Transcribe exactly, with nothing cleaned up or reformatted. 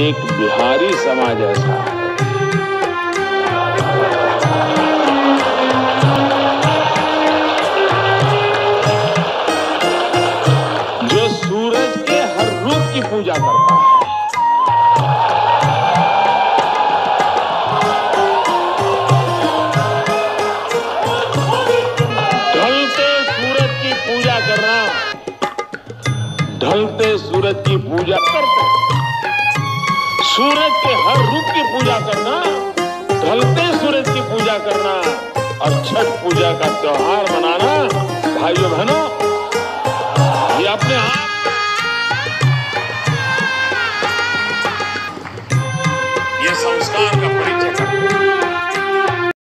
एक बिहारी समाज ऐसा है जो सूरज के हर रूप की पूजा करता है। ढलते सूरज की पूजा करना, ढलते सूरज की पूजा करते सूरज के हर रूप की पूजा करना, ढलते सूरज की पूजा करना और छठ पूजा का त्योहार मनाना, भाइयों बहनों, ये अपने आप ये संस्कार का